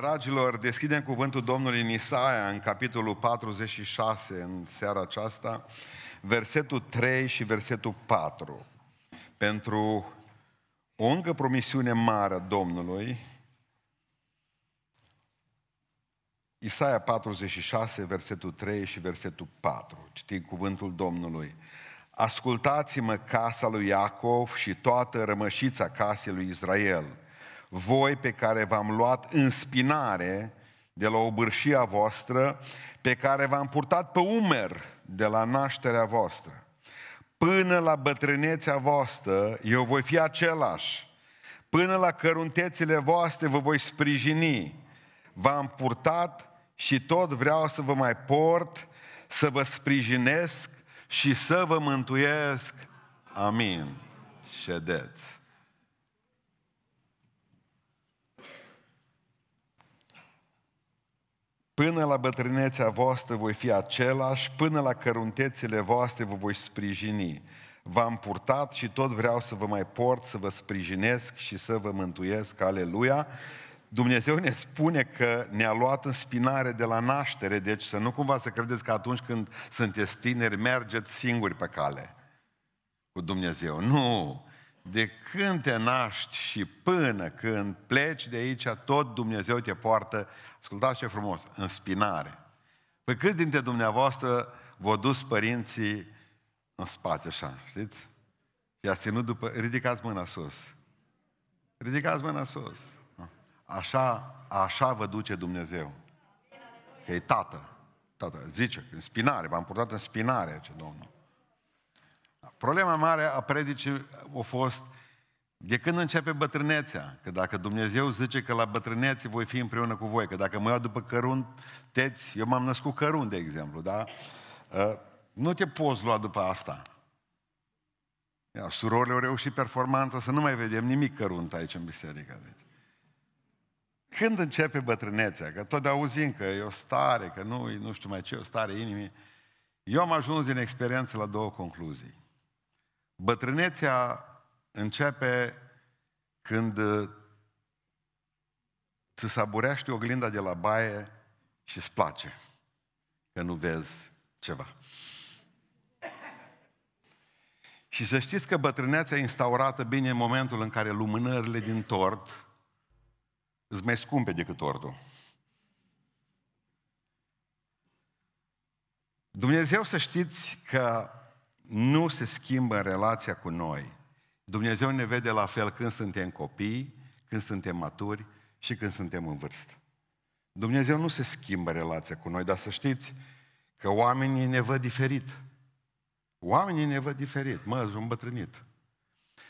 Dragilor, deschidem cuvântul Domnului în Isaia, în capitolul 46, în seara aceasta, versetul 3 și versetul 4. Pentru o încă promisiune mare a Domnului, Isaia 46, versetul 3 și versetul 4. Citim cuvântul Domnului. Ascultați-mă, casa lui Iacov și toată rămășița casei lui Israel, voi pe care v-am luat în spinare de la obârșia voastră, pe care v-am purtat pe umeri de la nașterea voastră. Până la bătrânețea voastră eu voi fi același, până la căruntețile voastre vă voi sprijini. V-am purtat și tot vreau să vă mai port, să vă sprijinesc și să vă mântuiesc. Amin. Ședeți. Până la bătrânețea voastră voi fi același, până la căruntețile voastre vă voi sprijini. V-am purtat și tot vreau să vă mai port, să vă sprijinesc și să vă mântuiesc. Aleluia! Dumnezeu ne spune că ne-a luat în spinare de la naștere, deci să nu cumva să credeți că atunci când sunteți tineri mergeți singuri pe cale cu Dumnezeu. Nu! De când te naști și până când pleci de aici, tot Dumnezeu te poartă, ascultați ce frumos, în spinare. Păi câți dintre dumneavoastră v-au dus părinții în spate așa, știți? I-ați ținut după, ridicați mâna sus. Ridicați mâna sus. Așa vă duce Dumnezeu. Că e tată. Tată, zice, în spinare, v-am purtat în spinare, ce Domnul. Problema mare a predicii a fost de când începe bătrânețea, că dacă Dumnezeu zice că la bătrânețe voi fi împreună cu voi, că dacă mă iau după cărunteți, eu m-am născut cărunt, de exemplu, da? Nu te poți lua după asta. Ia, surorile au reușit performanța să nu mai vedem nimic cărunt aici în biserică. Deci. Când începe bătrânețea, că tot auzim că e o stare, că nu știu mai ce, o stare inimii. Eu am ajuns din experiență la două concluzii. Bătrânețea începe când ți saburește oglinda de la baie și îți place că nu vezi ceva. Și să știți că bătrânețea e instaurată bine în momentul în care lumânările din tort îți mai scumpe decât tortul. Dumnezeu, să știți că nu se schimbă în relația cu noi. Dumnezeu ne vede la fel când suntem copii, când suntem maturi și când suntem în vârstă. Dumnezeu nu se schimbă relația cu noi, dar să știți că oamenii ne văd diferit. Oamenii ne văd diferit. Mă, sunt îmbătrânit.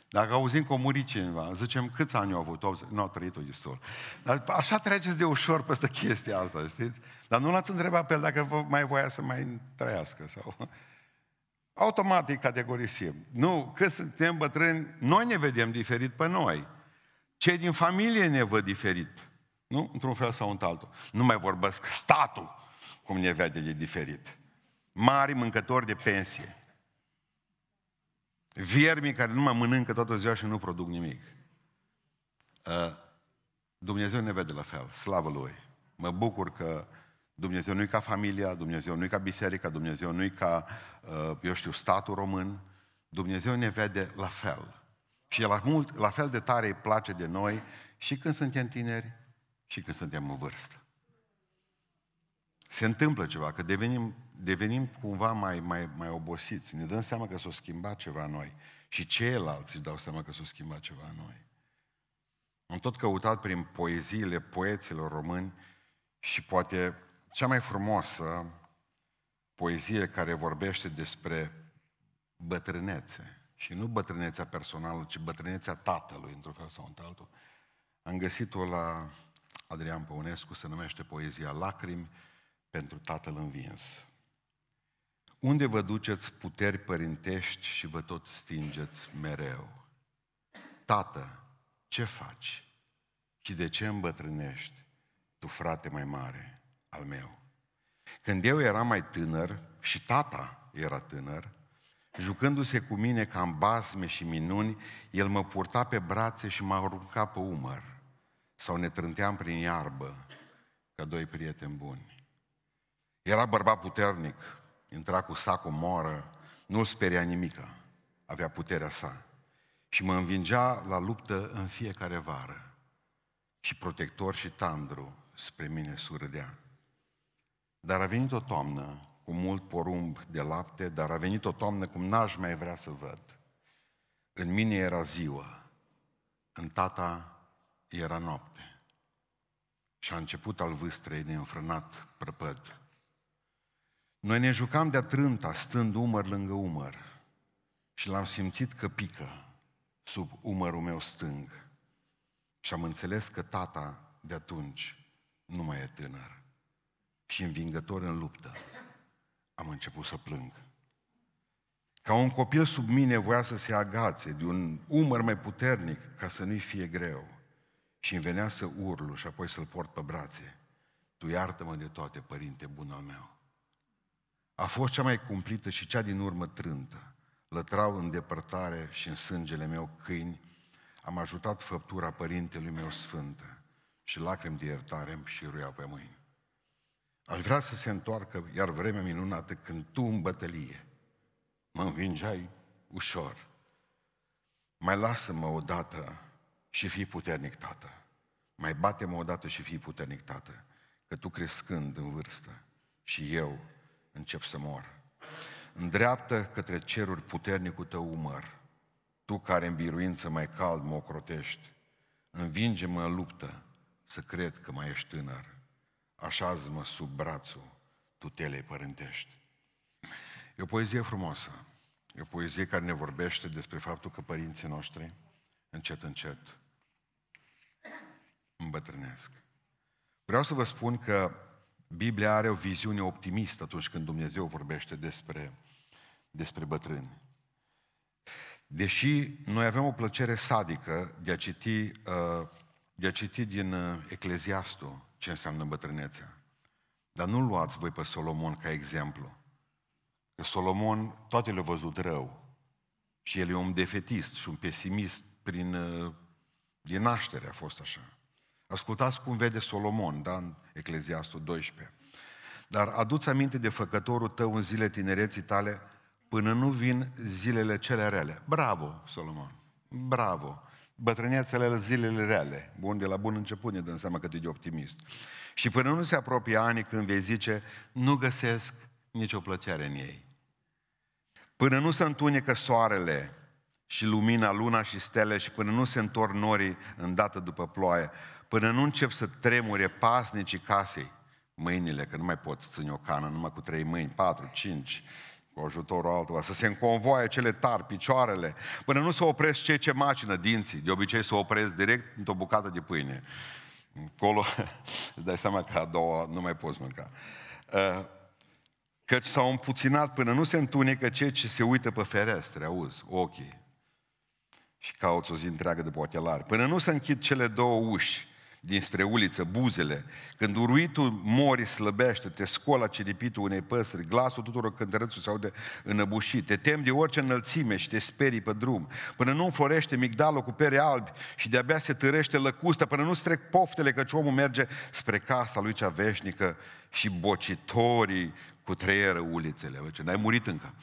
Dacă auzim că a murit cineva, zicem câți ani au avut? Nu a trăit-o destul. Dar așa treceți de ușor peste chestia asta, știți? Dar nu l-ați întrebat pe el dacă mai voia să mai trăiască sau... Automatic categorisim. Nu, când suntem bătrâni, noi ne vedem diferit pe noi. Cei din familie ne văd diferit. Nu? Într-un fel sau în altul. Nu mai vorbesc statul cum ne vede de diferit. Mari mâncători de pensie. Viermii care nu mai mănâncă toată ziua și nu produc nimic. Dumnezeu ne vede la fel, slavă Lui. Mă bucur că Dumnezeu nu-i ca familia, Dumnezeu nu-i ca biserica, Dumnezeu nu-i ca, statul român. Dumnezeu ne vede la fel. Și la fel de tare îi place de noi și când suntem tineri și când suntem în vârstă. Se întâmplă ceva, că devenim cumva mai obosiți. Ne dăm seama că s-a schimbat ceva în noi. Și ceilalți își dau seama că s-a schimbat ceva în noi. Am tot căutat prin poeziile poeților români și poate cea mai frumoasă poezie care vorbește despre bătrânețe. Și nu bătrânețea personală, ci bătrânețea tatălui, într-un fel sau într-altul. Am găsit-o la Adrian Păunescu, se numește poezia Lacrimi pentru Tatăl Învins. Unde vă duceți puteri părintești și vă tot stingeți mereu? Tată, ce faci? Și de ce îmbătrânești, tu frate mai mare al meu? Când eu eram mai tânăr și tata era tânăr, jucându-se cu mine ca în basme și minuni, el mă purta pe brațe și m-a aruncat pe umăr. sau ne trânteam prin iarbă ca doi prieteni buni. Era bărbat puternic, intra cu sacul moară, nu-l speria nimica, avea puterea sa. Și mă învingea la luptă în fiecare vară. Și protector și tandru spre mine surâdea. Dar a venit o toamnă cu mult porumb de lapte, dar a venit o toamnă cum n-aș mai vrea să văd. În mine era ziua, în tata era noapte. Și a început al vâstrei neînfrânat prăpăd. Noi ne jucam de-a trânta, stând umăr lângă umăr, și l-am simțit că pică sub umărul meu stâng. Și am înțeles că tata de atunci nu mai e tânăr. Și învingător în luptă, am început să plâng. Ca un copil sub mine voia să se agațe de un umăr mai puternic ca să nu-i fie greu. Și îmi venea să urlu și apoi să-l port pe brațe. Tu iartă-mă de toate, părinte bun al meu. A fost cea mai cumplită și cea din urmă trântă. Lătrau în depărtare și în sângele meu câini. Am ajutat făptura părintelui meu sfântă și lacrimi de iertare îmi șiruiau pe mâini. Aș vrea să se întoarcă iar vremea minunată când tu în bătălie mă învingeai ușor. Mai lasă-mă odată și fii puternic, tată. Mai bate-mă odată și fii puternic, tată, că tu crescând în vârstă și eu încep să mor. Îndreaptă către ceruri puternicul tău umăr, tu care în biruință mai cald mă ocrotești. Învinge-mă în luptă să cred că mai ești tânăr. Așează-mă sub brațul tutelei părintești. E o poezie frumoasă, e o poezie care ne vorbește despre faptul că părinții noștri, încet, încet, îmbătrânesc. Vreau să vă spun că Biblia are o viziune optimistă atunci când Dumnezeu vorbește despre bătrâni. Deși noi avem o plăcere sadică de a citi din Ecleziastu ce înseamnă bătrânețea. Dar nu luați voi pe Solomon ca exemplu. Că Solomon toate le-a văzut rău. Și el e un defetist și un pesimist din naștere a fost așa. Ascultați cum vede Solomon, da? În Ecleziastul 12. Dar adu-ți aminte de făcătorul tău în zile tinereții tale până nu vin zilele cele rele. Bravo, Solomon! Bravo! Bătrânețele zilele reale. Bun, de la bun început ne dăm seama cât e de optimist. Și până nu se apropie anii când vei zice, nu găsesc nicio plăcere în ei. Până nu se întunecă soarele și lumina, luna și stele și până nu se întorc norii îndată după ploaie, până nu încep să tremure pasnicii casei, mâinile, că nu mai poți ține o cană numai cu 3 mâini, 4, 5... cu ajutorul altora, să se înconvoie cele tari, picioarele, până nu se opresc cei ce macină dinții, de obicei se opresc direct într-o bucată de pâine. Acolo îți dai seama că a doua nu mai poți mânca. Căci s-au împuținat până nu se întunecă cei ce se uită pe ferestre, auzi, ochii, și cauți o zi întreagă de ochelari, până nu se închid cele două uși dinspre uliță, buzele, când uruitul morii slăbește, te scola ceripitul unei păsări, glasul tuturor cântărețul se aude înăbușit, te temi de orice înălțime și te sperii pe drum, până nu înflorește migdalul cu pere albi și de-abia se târește lăcusta, până nu strec poftele căci omul merge spre casa lui cea veșnică și bocitorii cu treieră ulițele. Bă, ce, n-ai murit încă.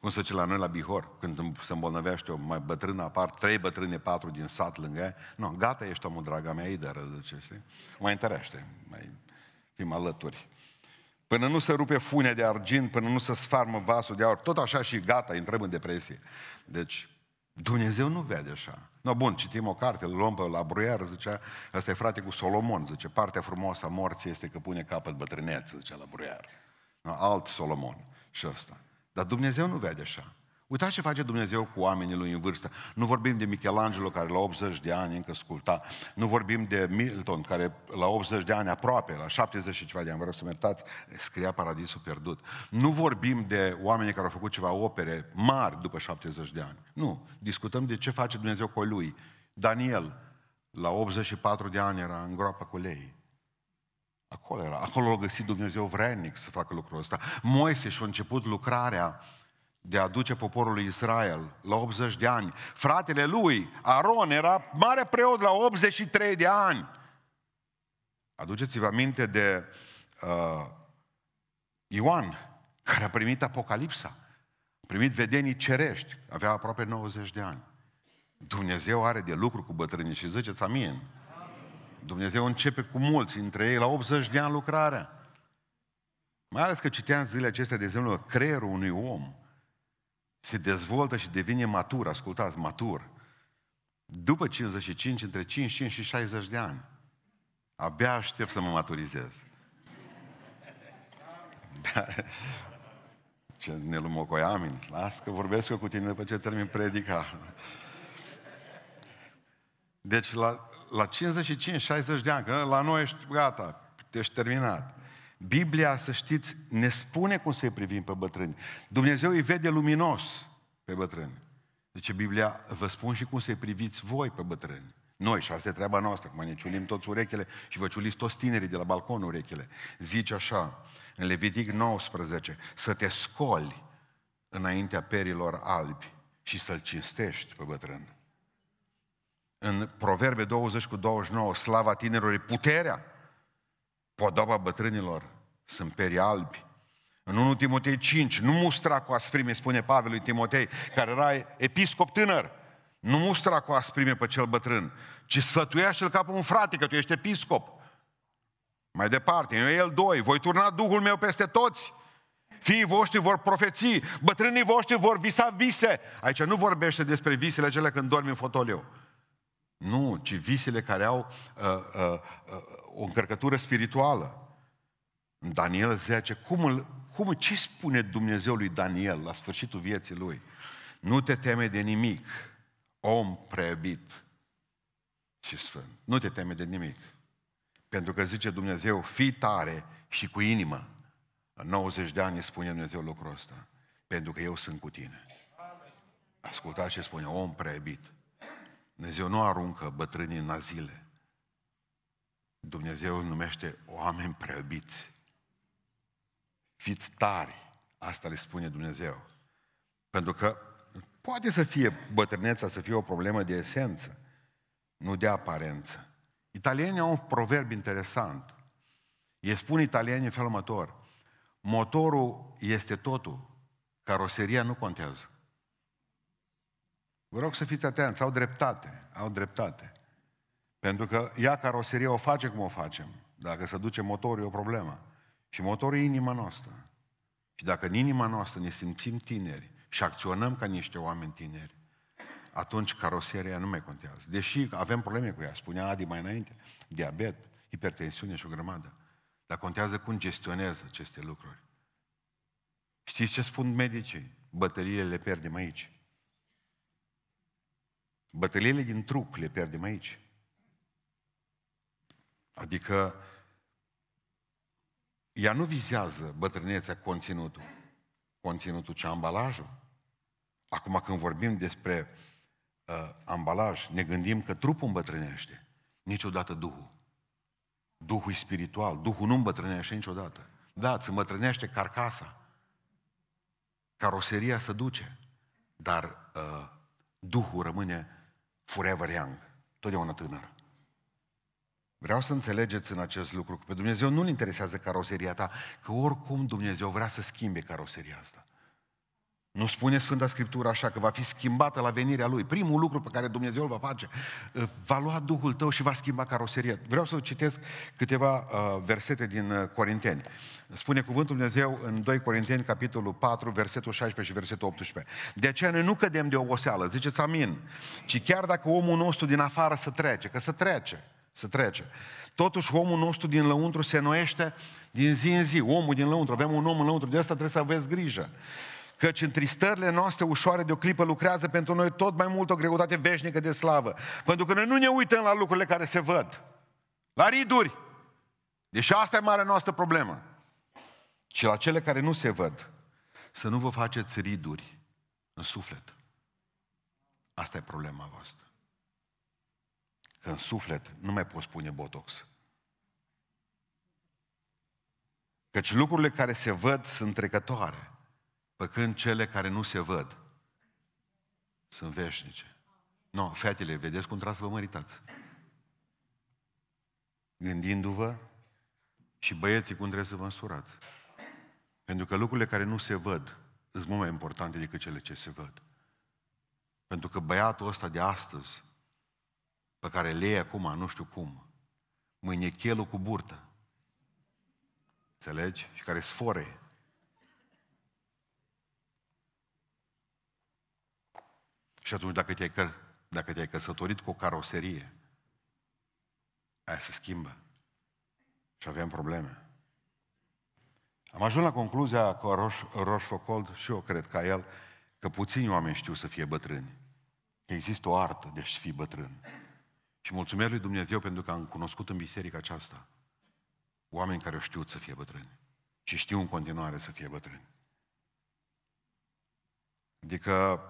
Cum se zice la noi la Bihor, când se îmbolnăvește o mai bătrână, apar 3 bătrâne, 4 din sat lângă ea. Nu, gata ești omul, draga mea, ei dară, zice, mai întărește, mai fim alături. Până nu se rupe funea de argint, până nu se sfarmă vasul de aur, tot așa și gata, intrăm în depresie. Deci, Dumnezeu nu vede așa. No, bun, citim o carte, îl luăm pe la bruier, zicea, ăsta e frate cu Solomon, zice, partea frumoasă a morții este că pune capăt bătrânețe, zicea la bruier. No, alt Solomon și ăsta. Dar Dumnezeu nu vede așa. Uitați ce face Dumnezeu cu oamenii lui în vârstă. Nu vorbim de Michelangelo, care la 80 de ani încă sculpta. Nu vorbim de Milton, care la 80 de ani aproape, la 70 și ceva de ani, vă rog să mă iertați, scria Paradisul pierdut. Nu vorbim de oameni care au făcut ceva opere mari după 70 de ani. Nu. Discutăm de ce face Dumnezeu cu lui. Daniel, la 84 de ani, era în groapă cu lei. Acolo era. Acolo l-a găsit Dumnezeu vrednic să facă lucrul ăsta. Moise și-a început lucrarea de a aduce poporul lui Israel la 80 de ani. Fratele lui, Aaron, era mare preot la 83 de ani. Aduceți-vă aminte de Ioan, care a primit Apocalipsa, a primit vedenii cerești, avea aproape 90 de ani. Dumnezeu are de lucru cu bătrânii și ziceți amin. Amin. Dumnezeu începe cu mulți dintre ei la 80 de ani lucrarea. Mai ales că citeam zilele acestea, de exemplu, creierul unui om se dezvoltă și devine matur, ascultați, matur, după 55, între 55 și 60 de ani. Abia aștept să mă maturizez. Ce nelumocoi, amin. Las că vorbesc eu cu tine după ce termin predica. Deci la 55-60 de ani, că la noi ești gata, ești terminat. Biblia, să știți, ne spune cum să-i privim pe bătrâni. Dumnezeu îi vede luminos pe bătrâni. Deci Biblia, vă spun și cum să-i priviți voi pe bătrâni. Noi, și asta e treaba noastră, cum ne ciulim toți urechile și vă ciuliți toți tinerii de la balcon urechile. Zice așa, în Levitic 19, să te scoli înaintea perilor albi și să-l cinstești pe bătrân. În Proverbe 20:29, slava tinerilor, puterea, podoaba bătrânilor sunt perii albi. În 1 Timotei 5, nu mustra cu asprime, spune Pavel lui Timotei, care era episcop tânăr. Nu mustra cu asprime pe cel bătrân, ci sfătuiește-l ca pe un frate, că tu ești episcop. Mai departe, în Ioel 2, voi turna Duhul meu peste toți. Fiii voștri vor profeții, bătrânii voștri vor visa vise. Aici nu vorbește despre visele acelea când dormi în fotoliu. Nu, ci visele care au o încărcătură spirituală. În Daniel 10, ce spune Dumnezeu lui Daniel la sfârșitul vieții lui? Nu te teme de nimic, om preiubit și sfânt. Nu te teme de nimic. Pentru că zice Dumnezeu, fii tare și cu inimă. La 90 de ani spune Dumnezeu lucrul ăsta. Pentru că eu sunt cu tine. Ascultați ce spune, om preiubit. Dumnezeu nu aruncă bătrânii în azile. Dumnezeu îi numește oameni preiubiți. Fiți tari, asta le spune Dumnezeu. Pentru că poate să fie bătrâneța, să fie o problemă de esență, nu de aparență. Italienii au un proverb interesant. Ei spun italienii în felul următor, motorul este totul, caroseria nu contează. Vă rog să fiți atenți, au dreptate. Pentru că ea caroseria o face cum o facem. Dacă se duce motorul e o problemă. Și motorul e inima noastră. Și dacă în inima noastră ne simțim tineri și acționăm ca niște oameni tineri, atunci caroseria nu mai contează. Deși avem probleme cu ea, spunea Adi mai înainte, diabet, hipertensiune și o grămadă. Dar contează cum gestionează aceste lucruri. Știți ce spun medicii? Bătăliile le pierdem aici. Bătăliile din trup le pierdem aici. Adică ea nu vizează bătrânețea conținutul, ci ambalajul. Acum când vorbim despre ambalaj, ne gândim că trupul îmbătrânește, niciodată Duhul. Duhul e spiritual, Duhul nu îmbătrânește niciodată. Da, îți îmbătrânește carcasa, caroseria se duce, dar Duhul rămâne forever young, totdeauna tânăr. Vreau să înțelegeți în acest lucru, că pe Dumnezeu nu-L interesează caroseria ta, că oricum Dumnezeu vrea să schimbe caroseria asta. Nu spune Sfânta Scriptură așa, că va fi schimbată la venirea Lui. Primul lucru pe care Dumnezeu îl va face, va lua Duhul tău și va schimba caroseria. Vreau să citesc câteva versete din Corinteni. Spune cuvântul Dumnezeu în 2 Corinteni, capitolul 4, versetul 16 și versetul 18. De aceea noi nu cădem de oboseală, ziceți amin, ci chiar dacă omul nostru din afară se trece. Totuși omul nostru din lăuntru se înnoiește din zi în zi. Omul din lăuntru, avem un om în lăuntru, de asta trebuie să aveți grijă. Căci întristările noastre ușoare de o clipă lucrează pentru noi tot mai mult o greutate veșnică de slavă. Pentru că noi nu ne uităm la lucrurile care se văd. La riduri. Deci asta e marea noastră problemă. Ci la cele care nu se văd. Să nu vă faceți riduri în suflet. Asta e problema voastră. Că în suflet nu mai poți pune botox. Căci lucrurile care se văd sunt trecătoare, pe când cele care nu se văd sunt veșnice. No, fetele, vedeți cum trebuie să vă măritați. Gândindu-vă, și băieții cum trebuie să vă însurați. Pentru că lucrurile care nu se văd sunt mult mai importante decât cele ce se văd. Pentru că băiatul ăsta de astăzi, pe care le iei acum, nu știu cum, mâine e chelul cu burtă. Înțelegi? Și care sfore. Și atunci dacă te-ai căsătorit cu o caroserie, aia se schimbă. Și aveam probleme. Am ajuns la concluzia cu Rochefoucauld, și eu cred ca el, că puțini oameni știu să fie bătrâni. Că există o artă de a fi bătrân. Și mulțumesc lui Dumnezeu pentru că am cunoscut în biserica aceasta oameni care știu să fie bătrâni. Și știu în continuare să fie bătrâni. Adică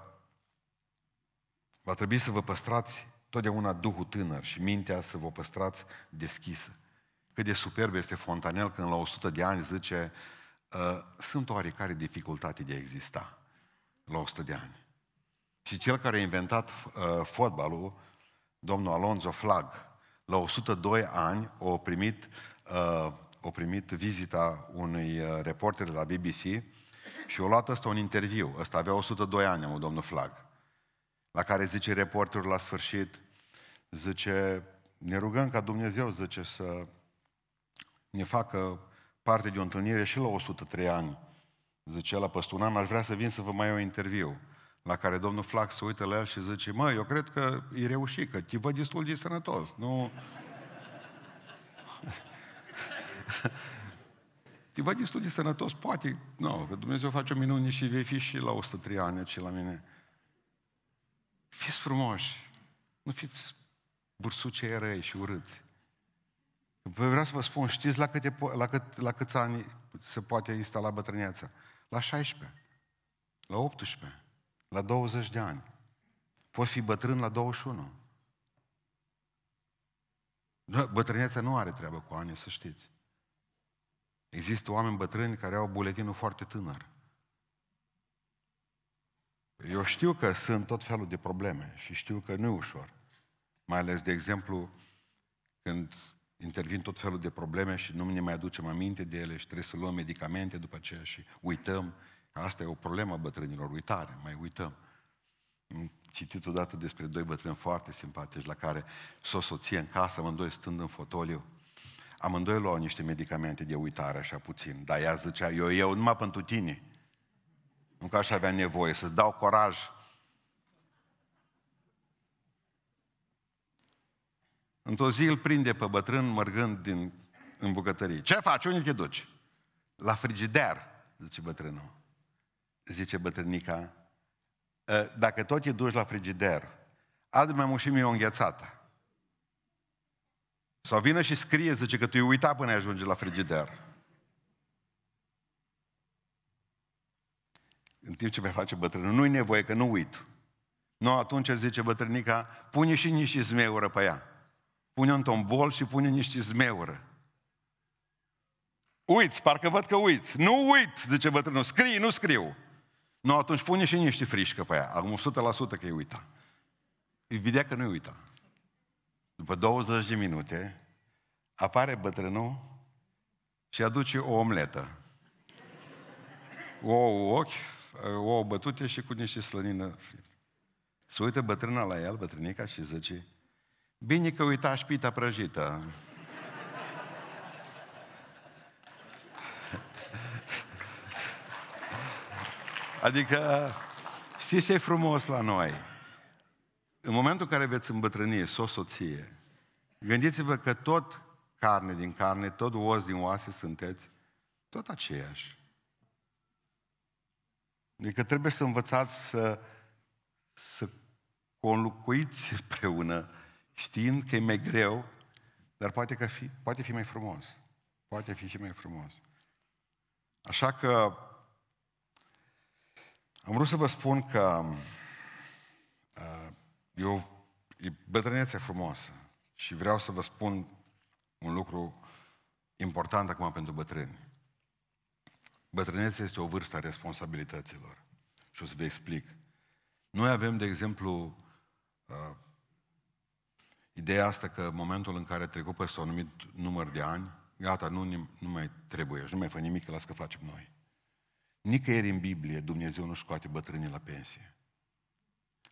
va trebui să vă păstrați totdeauna Duhul tânăr și mintea să vă păstrați deschisă. Cât de superb este Fontanel când la 100 de ani zice sunt oarecare dificultate de a exista la 100 de ani. Și cel care a inventat fotbalul, domnul Alonso Flagg, la 102 ani a primit vizita unui reporter de la BBC și a luat ăsta un interviu. Ăsta avea 102 ani, mă, domnul Flagg, la care zice reporterul la sfârșit, zice, ne rugăm ca Dumnezeu, zice, să ne facă parte de o întâlnire și la 103 ani. Zice, la peste un an aș vrea să vin să vă mai iau interviu. La care domnul Flagg se uită la el și zice, mă, eu cred că e reușit, că te văd destul de sănătos, nu? Te văd destul de sănătos, poate, nu, că Dumnezeu face o minune și vei fi și la 103 ani, și la mine. Fiți frumoși, nu fiți bursucei răi și urâți. Vreau să vă spun, știți la câți ani se poate instala bătrâneața? La 16, la 18, la 20 de ani. Poți fi bătrân la 21. Bătrâneața nu are treabă cu ani, să știți. Există oameni bătrâni care au buletinul foarte tânăr. Eu știu că sunt tot felul de probleme și știu că nu e ușor. Mai ales, de exemplu, când intervin tot felul de probleme și nu ne mai aducem aminte de ele și trebuie să luăm medicamente după aceea și uităm. Asta e o problemă a bătrânilor, uitare, mai uităm. Am citit odată despre doi bătrâni foarte simpatici la care s-o soție în casă, amândoi stând în fotoliu. Amândoi luau niște medicamente de uitare, așa puțin, dar ea zicea, eu iau numai pentru tine. Nu că așa avea nevoie, să dau curaj. Într-o zi îl prinde pe bătrân mergând în bucătărie. Ce faci? Unde te duci? La frigider, zice bătrânul. Zice bătrânica, dacă tot te duci la frigider, adu mai mult și mie o înghețată. Sau vină și scrie, zice, că tu-i uita până ajungi la frigider. În timp ce mai face bătrânul, nu-i nevoie că nu uit. Nu, atunci zice bătrânica, pune și niște zmeură pe ea. Pune un tombol și pune niște zmeură. Uiți, parcă văd că uiți. Nu uit, zice bătrânul, scrii, nu scriu. Nu, atunci pune și niște frișcă pe ea. Acum 100% că-i uita. Îi vedea că nu-i uita. După 20 de minute, apare bătrânul și aduce o omletă. Ouă ochi, ouă bătute și cu niște slănină friptă. Se uită bătrâna la el, bătrânica, și zice, bine că uita pita prăjită. Adică, știți ce e frumos la noi? În momentul în care veți îmbătrâni, soție, gândiți-vă că tot carne din carne, tot os din oase sunteți, tot aceiași. Adică trebuie să învățați să conlucuiți împreună, știind că e mai greu, dar poate fi mai frumos. Poate fi și mai frumos. Așa că am vrut să vă spun că e bătrânețe frumoasă și vreau să vă spun un lucru important acum pentru bătrâni. Bătrânețea este o vârstă a responsabilităților. Și o să vă explic. Noi avem, de exemplu, ideea asta că în momentul în care trecu peste un anumit număr de ani, gata, nu mai trebuie, nu mai fă nimic, las că facem noi. Nicăieri în Biblie Dumnezeu nu scoate bătrânii la pensie.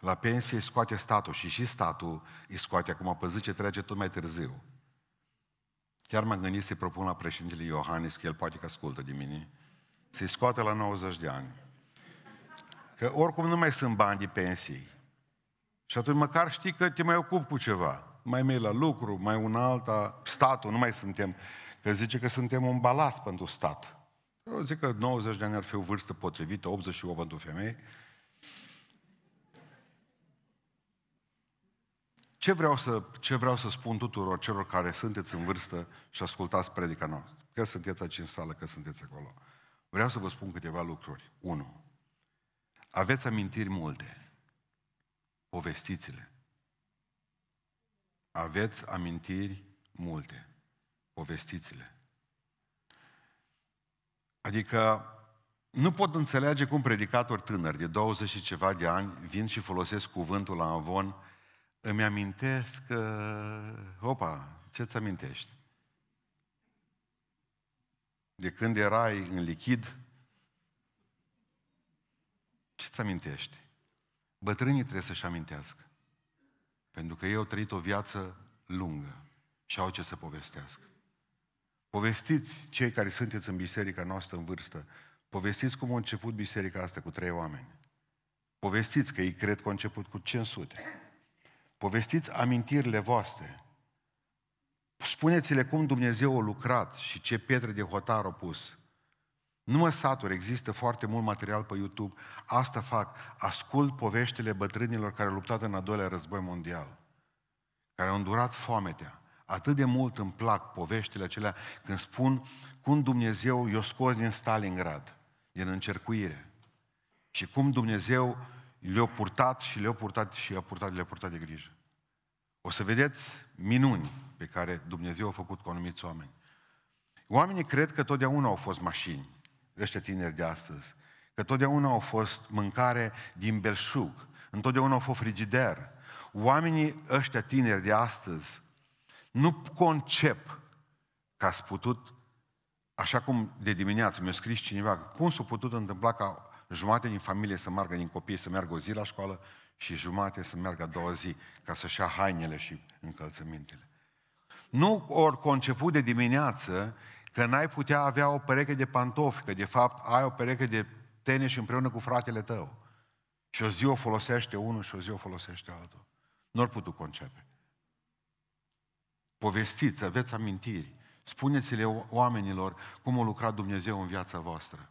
La pensie scoate statul și statul îi scoate acum pe zi ce trece tot mai târziu. Chiar m-am gândit să-i propun la președintele Iohannis, că el poate că ascultă de mine, să-i scoate la 90 de ani. Că oricum nu mai sunt bani de pensii. Și atunci măcar știi că te mai ocupi cu ceva. Mai mergi la lucru, mai una alta, statul, nu mai suntem. Că zice că suntem un balast pentru stat. Eu zic că 90 de ani ar fi o vârstă potrivită, 88 pentru femei. Ce vreau să spun tuturor celor care sunteți în vârstă și ascultați predica noastră? Că sunteți aici în sală, că sunteți acolo. Vreau să vă spun câteva lucruri. 1. Aveți amintiri multe. Povestiți-le. Aveți amintiri multe. Povestiți-le. Adică nu pot înțelege cum predicatori tânări de 20 și ceva de ani vin și folosesc cuvântul la amvon. Îmi amintesc că... Opa, ce-ți amintești? De când erai în lichid? Ce-ți amintești? Bătrânii trebuie să-și amintească. Pentru că ei au trăit o viață lungă și au ce să povestească. Povestiți, cei care sunteți în biserica noastră în vârstă, povestiți cum a început biserica asta cu 3 oameni. Povestiți că ei cred că a început cu 500. Povestiți amintirile voastre. Spuneți-le cum Dumnezeu a lucrat și ce pietre de hotar a pus. Nu mă satur, există foarte mult material pe YouTube. Asta fac, ascult poveștile bătrânilor care au luptat în al doilea război mondial, care au îndurat foametea. Atât de mult îmi plac poveștile acelea când spun cum Dumnezeu i-a scos din Stalingrad, din încercuire. Și cum Dumnezeu le-a purtat de grijă. O să vedeți minuni pe care Dumnezeu a făcut cu anumiți oameni. Oamenii cred că totdeauna au fost mașini, ăștia tineri de astăzi, că totdeauna au fost mâncare din belșug, întotdeauna au fost frigider. Oamenii ăștia tineri de astăzi nu concep că ați putut, așa cum de dimineață mi-a scris cineva, cum s-a putut întâmpla ca jumate din familie să meargă, din copii să meargă o zi la școală și jumate să meargă a doua zi ca să-și ia hainele și încălțămintele. Nu ori conceput de dimineață că n-ai putea avea o pereche de pantofi, că de fapt ai o pereche de tenis împreună cu fratele tău. Și o zi o folosește unul și o zi o folosește altul. Nu-ar putea concepe. Povestiți, aveți amintiri. Spuneți-le oamenilor cum a lucrat Dumnezeu în viața voastră.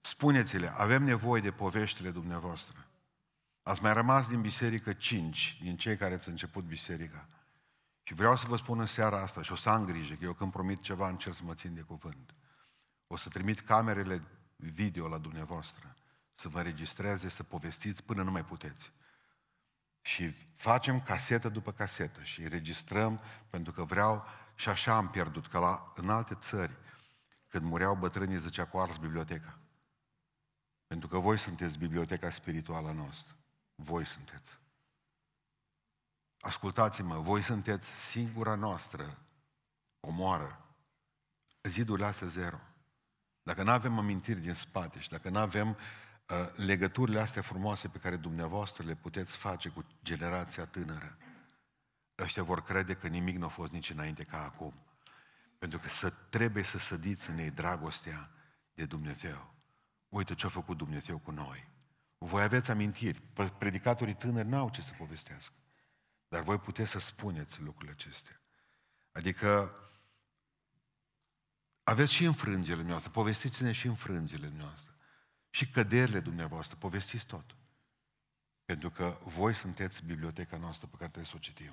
Spuneți-le, avem nevoie de poveștile dumneavoastră. Ați mai rămas din biserică 5 din cei care ați început biserica. Și vreau să vă spun în seara asta, și o să am grijă, că eu când promit ceva încerc să mă țin de cuvânt. O să trimit camerele video la dumneavoastră, să vă înregistreze, să povestiți până nu mai puteți. Și facem casetă după casetă și înregistrăm, pentru că vreau, și așa am pierdut, că în alte țări, când mureau bătrânii, zicea că o ars biblioteca. Pentru că voi sunteți biblioteca spirituală noastră. Voi sunteți. Ascultați-mă, voi sunteți singura noastră comoară. Zidul lasă zero. Dacă nu avem amintiri din spate și dacă nu avem legăturile astea frumoase pe care dumneavoastră le puteți face cu generația tânără, ăștia vor crede că nimic n-a fost nici înainte ca acum. Pentru că trebuie să sădiți în ei dragostea de Dumnezeu. Uite ce-a făcut Dumnezeu cu noi. Voi aveți amintiri. Predicatorii tânări n-au ce să povestească. Dar voi puteți să spuneți lucrurile acestea. Adică aveți și înfrângele noastre. Povestiți-ne și înfrângele noastre. Și căderile dumneavoastră. Povestiți tot. Pentru că voi sunteți biblioteca noastră pe care trebuie să o citim.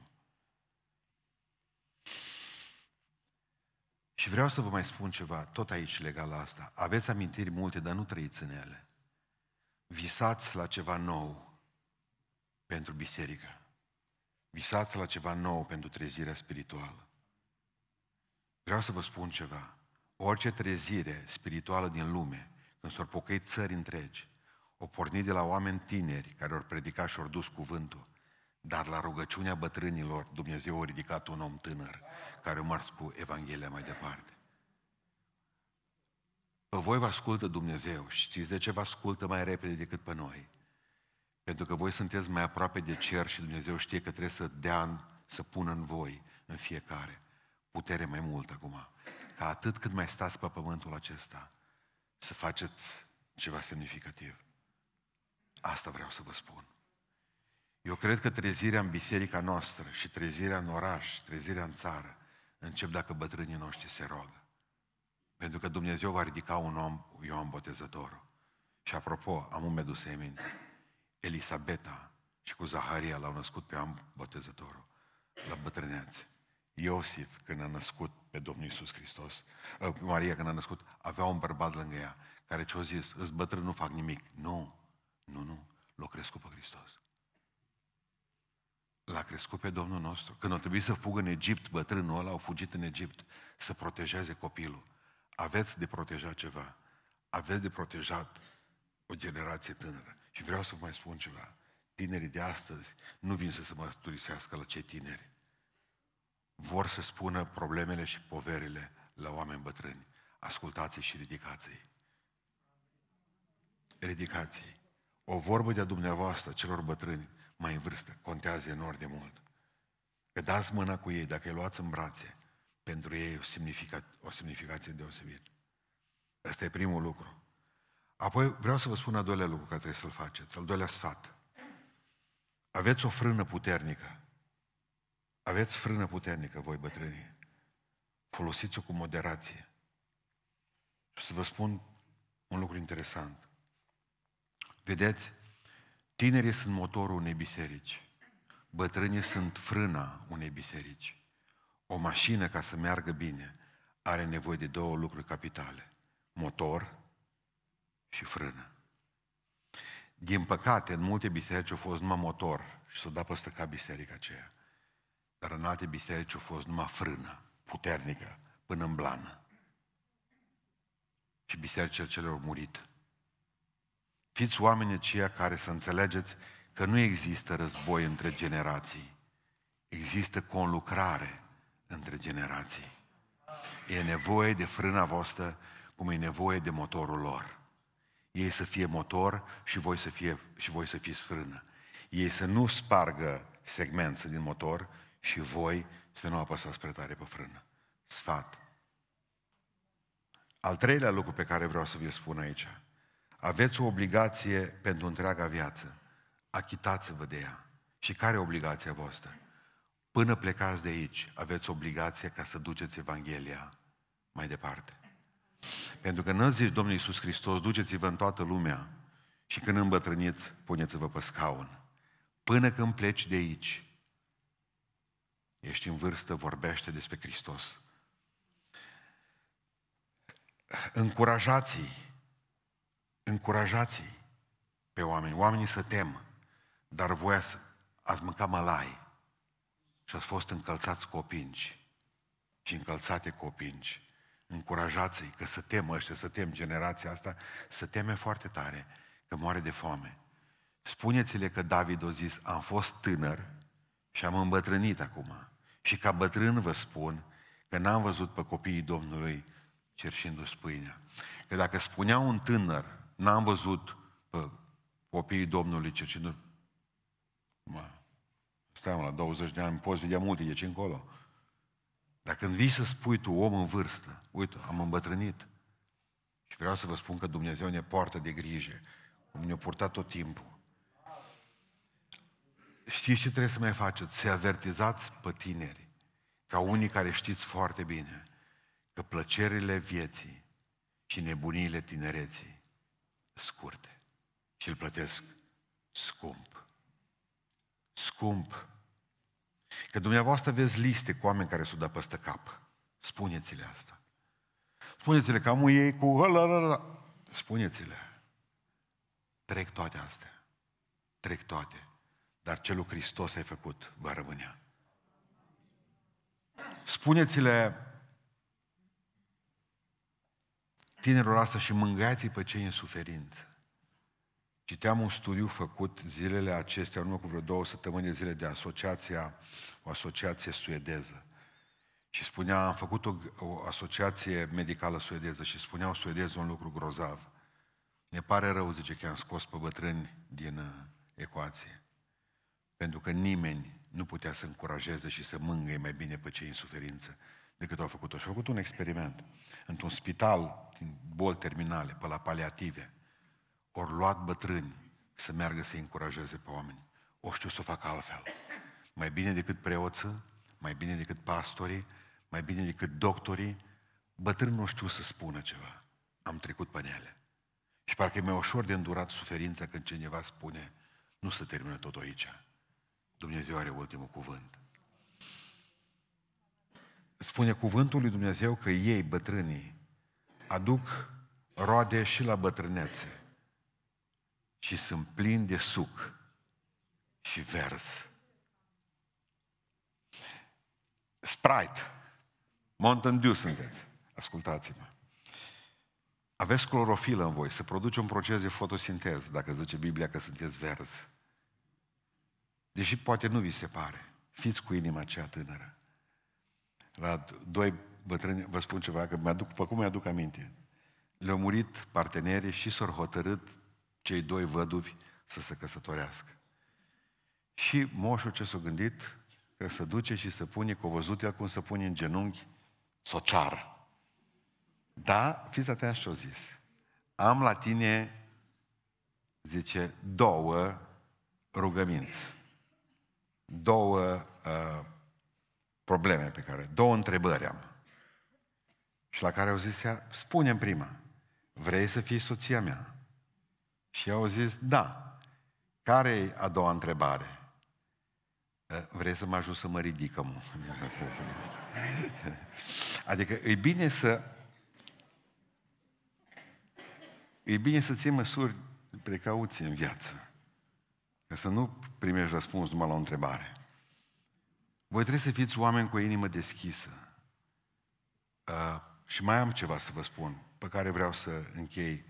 Și vreau să vă mai spun ceva, tot aici legat la asta. Aveți amintiri multe, dar nu trăiți în ele. Visați la ceva nou pentru biserică. Visați la ceva nou pentru trezirea spirituală. Vreau să vă spun ceva. Orice trezire spirituală din lume, când s-au pocăit țări întregi, au pornit de la oameni tineri care au predicat și au dus cuvântul, dar la rugăciunea bătrânilor Dumnezeu a ridicat un om tânăr care a mers cu Evanghelia mai departe. Pe voi vă ascultă Dumnezeu. Știți de ce vă ascultă mai repede decât pe noi? Pentru că voi sunteți mai aproape de cer și Dumnezeu știe că trebuie să dea, să pună în voi, în fiecare, putere mai multă acum. Ca atât cât mai stați pe pământul acesta, să faceți ceva semnificativ. Asta vreau să vă spun. Eu cred că trezirea în biserica noastră și trezirea în oraș, trezirea în țară, încep dacă bătrânii noștri se roagă. Pentru că Dumnezeu va ridica un om, Ioan Botezătorul. Și apropo, am un meduse în minte. Elisabeta și cu Zaharia l-au născut pe Ioan Botezătorul, la bătrâneațe. Iosif, când a născut pe Domnul Iisus Hristos, Maria când a născut, avea un bărbat lângă ea, care ce-o zis, îți bătrân, nu fac nimic. Nu, l-a crescut pe Hristos. L-a crescut pe Domnul nostru. Când a trebuit să fugă în Egipt, bătrânul ăla a fugit în Egipt să protejeze copilul. Aveți de protejat ceva. Aveți de protejat o generație tânără. Și vreau să vă mai spun ceva. Tinerii de astăzi nu vin să se mărturisească la cei tineri. Vor să spună problemele și poverile la oameni bătrâni. Ascultați-i și ridicați-i. Ridicați-i. O vorbă de-a dumneavoastră, celor bătrâni mai în vârstă, contează enorm de mult. Că dați mâna cu ei, dacă îi luați în brațe, pentru ei o semnificație deosebită. Asta e primul lucru. Apoi vreau să vă spun al doilea lucru care trebuie să-l faceți, al doilea sfat. Aveți o frână puternică. Aveți frână puternică, voi bătrânii. Folosiți-o cu moderație. Și să vă spun un lucru interesant. Vedeți, tinerii sunt motorul unei biserici. Bătrânii sunt frâna unei biserici. O mașină, ca să meargă bine, are nevoie de două lucruri capitale. Motor și frână. Din păcate, în multe biserici au fost numai motor și s-o da păstă ca biserica aceea. Dar în alte biserici au fost numai frână, puternică, până în blană. Și bisericile cele au murit. Fiți oamenii aceia care să înțelegeți că nu există război între generații. Există conlucrare între generații. E nevoie de frâna voastră cum e nevoie de motorul lor. Ei să fie motor și voi să fiți frână. Ei să nu spargă segmente din motor și voi să nu apăsați prea tare pe frână. Sfat. Al treilea lucru pe care vreau să vi-l spun aici. Aveți o obligație pentru întreaga viață. Achitați-vă de ea. Și care e obligația voastră? Până plecați de aici, aveți obligația ca să duceți Evanghelia mai departe. Pentru că nu zici Domnul Iisus Hristos, duceți-vă în toată lumea și când îmbătrâniți, puneți-vă pe scaun. Până când pleci de aici, ești în vârstă, vorbește despre Hristos. Încurajați-i pe oameni. Oamenii se tem, dar voi ați mâncat mălai. Și ați fost încălțați cu opinci și încălțate cu opinci. Încurajați-i că să temă ăștia, să tem generația asta, să teme foarte tare, că moare de foame. Spuneți-le că David a zis, am fost tânăr și am îmbătrânit acum. Și ca bătrân vă spun că n-am văzut pe copiii Domnului cerșindu-și pâinea. Că dacă spunea un tânăr, n-am văzut pe copiii Domnului cerșindu-și pâinea. Stai, la 20 de ani poți vedea multe, deci încolo. Dar când vii să spui tu, om în vârstă, uite, am îmbătrânit. Și vreau să vă spun că Dumnezeu ne poartă de grijă, cum ne-a purtat tot timpul. Știți ce trebuie să mai faceți? Să avertizați pe tineri, ca unii care știți foarte bine, că plăcerile vieții și nebuniile tinereții scurte și îl plătesc scump. Scump. Că dumneavoastră aveți liste cu oameni care s-o dă peste cap. Spuneți-le asta. Spuneți-le că am ei cu ăla. Spuneți-le. Trec toate astea. Trec toate. Dar ce lui Hristos ai făcut va rămânea. Spuneți-le tinerilor asta și mângâiați-i pe cei în suferință. Citeam un studiu făcut zilele acestea, în urmă cu vreo 2 săptămâni de zile, de o asociație suedeză. Și spunea, am făcut o asociație medicală suedeză și spuneau suedeză un lucru grozav. Ne pare rău, zice, că am scos pe bătrâni din ecuație. Pentru că nimeni nu putea să încurajeze și să mângâie mai bine pe cei în suferință decât au făcut-o. Și au făcut un experiment. Într-un spital, din boli terminale, pe la paliative, ori luat bătrâni să meargă să-i încurajeze pe oameni. O știu să o fac altfel. Mai bine decât preoță, mai bine decât pastorii, mai bine decât doctorii, bătrânii nu știu să spună ceva. Am trecut pe ele. Și parcă e mai ușor de îndurat suferința când cineva spune, nu se termină tot aici. Dumnezeu are ultimul cuvânt. Spune cuvântul lui Dumnezeu că ei, bătrânii, aduc roade și la bătrânețe și sunt plini de suc și vers. Sprite, Mountain Dew sunteți, ascultați-mă. Aveți clorofilă în voi, se produce un proces de fotosinteză, dacă zice Biblia că sunteți verzi. Deși poate nu vi se pare, fiți cu inima aceea tânără. La 2 bătrâni, vă spun ceva, că mi-aduc aminte. Le-au murit partenerii și s-au hotărât cei 2 văduvi să se căsătorească. Și moșul ce s-a gândit, că se duce și se pune, că o văzut ea cum se pune în genunchi, s-o ceară. Da, fiți atenți ce-o zis. Am la tine, zice, 2 rugăminți. 2 probleme pe care, 2 întrebări am. Și la care au zis ea, spune-mi prima, vrei să fii soția mea? Și ea au zis, da. Care-i a 2-a întrebare? Vrei să mă ajut să mă ridicăm? Adică e bine să ții măsuri de precauție în viață. Ca să nu primești răspuns numai la o întrebare. Voi trebuie să fiți oameni cu o inimă deschisă. Și mai am ceva să vă spun, pe care vreau să închei.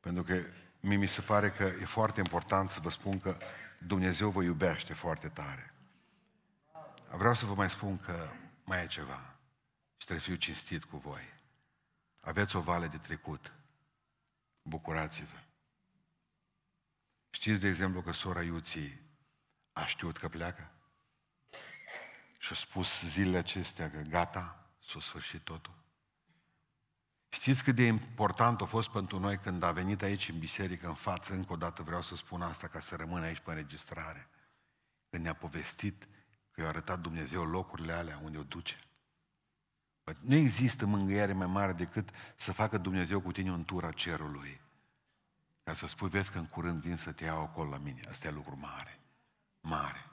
Pentru că mi se pare că e foarte important să vă spun că Dumnezeu vă iubește foarte tare. Vreau să vă mai spun că mai e ceva. Și trebuie să fiu cinstit cu voi. Aveți o vale de trecut. Bucurați-vă. Știți, de exemplu, că sora Iuții a știut că pleacă? Și-a spus zilele acestea că gata, s-a sfârșit totul. Știți cât de important a fost pentru noi când a venit aici în biserică, în față, încă o dată vreau să spun asta ca să rămână aici pe înregistrare, când ne-a povestit că i-a arătat Dumnezeu locurile alea unde o duce. Nu există mângâiere mai mare decât să facă Dumnezeu cu tine un tur a cerului. Ca să spui, vezi că în curând vin să te iau acolo la mine. Asta e lucru mare. Mare.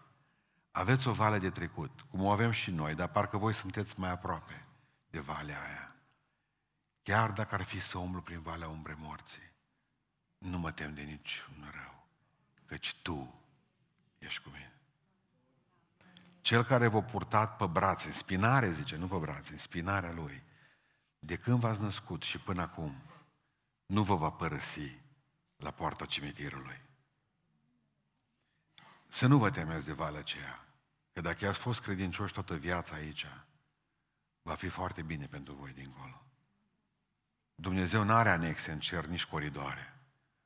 Aveți o vale de trecut, cum o avem și noi, dar parcă voi sunteți mai aproape de valea aia. Chiar dacă ar fi să umblu prin valea umbrei morții, nu mă tem de niciun rău, căci tu ești cu mine. Cel care v-a purtat pe brațe, în spinare, zice, nu pe brațe, în spinarea Lui, de când v-ați născut și până acum, nu vă va părăsi la poarta cimitirului. Să nu vă temeți de valea aceea, că dacă ați fost credincioși toată viața aici, va fi foarte bine pentru voi dincolo. Dumnezeu n-are anexe în cer, nici coridoare.